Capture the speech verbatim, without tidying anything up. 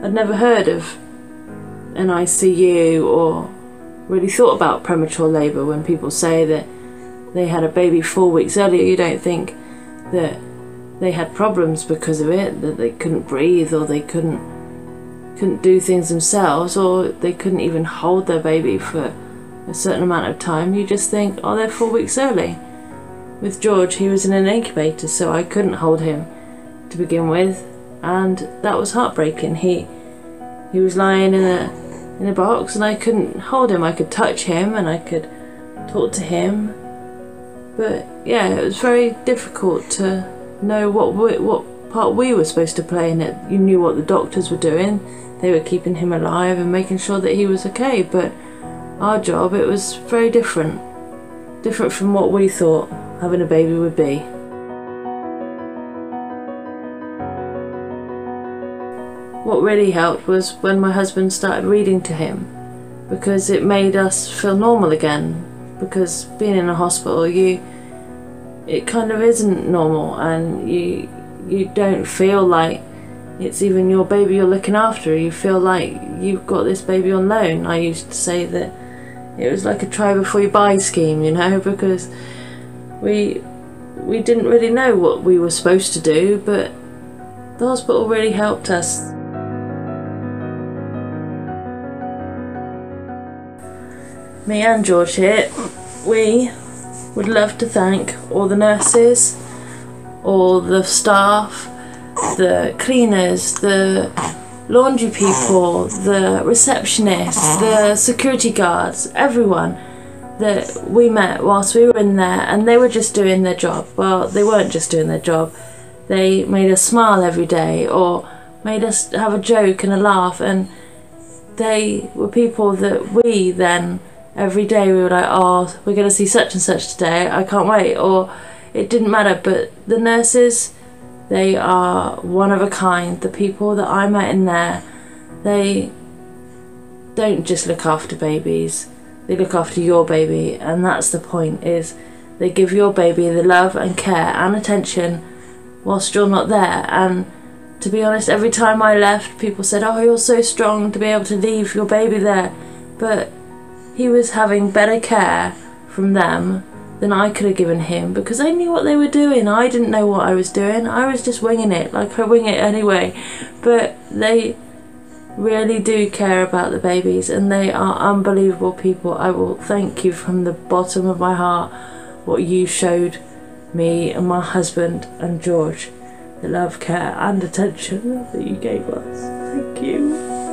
I'd never heard of an I C U or really thought about premature labour. When people say that they had a baby four weeks earlier, you don't think that they had problems because of it, that they couldn't breathe or they couldn't couldn't do things themselves, or they couldn't even hold their baby for a certain amount of time. You just think, oh, they're four weeks early. With George, he was in an incubator, so I couldn't hold him to begin with, and that was heartbreaking. He he was lying in a in a box and I couldn't hold him. I could touch him and I could talk to him, but yeah, it was very difficult to know what what part we were supposed to play in it. You knew what the doctors were doing. They were keeping him alive and making sure that he was okay, but our job, it was very different. Different from what we thought having a baby would be. What really helped was when my husband started reading to him, because it made us feel normal again, because being in a hospital, you it kind of isn't normal, and you you don't feel like it's even your baby you're looking after. You feel like you've got this baby on loan. I used to say that it was like a try before you buy scheme, you know, because we we didn't really know what we were supposed to do, but the hospital really helped us. Me and George here, we would love to thank all the nurses, all the staff, the cleaners, the laundry people, the receptionists, the security guards, everyone that we met whilst we were in there, and they were just doing their job. Well, they weren't just doing their job. They made us smile every day or made us have a joke and a laugh, and they were people that we then every day we were like, oh, we're going to see such and such today, I can't wait. Or it didn't matter, but the nurses, they are one of a kind. The people that I met in there, they don't just look after babies, they look after your baby, and that's the point, is they give your baby the love and care and attention whilst you're not there. And to be honest, every time I left, people said, oh, you're so strong to be able to leave your baby there, but he was having better care from them than I could have given him, because I knew what they were doing. I didn't know what I was doing. I was just winging it, like I wing it anyway. But they really do care about the babies, and they are unbelievable people. I will thank you from the bottom of my heart, what you showed me and my husband and George, the love, care and attention that you gave us. Thank you.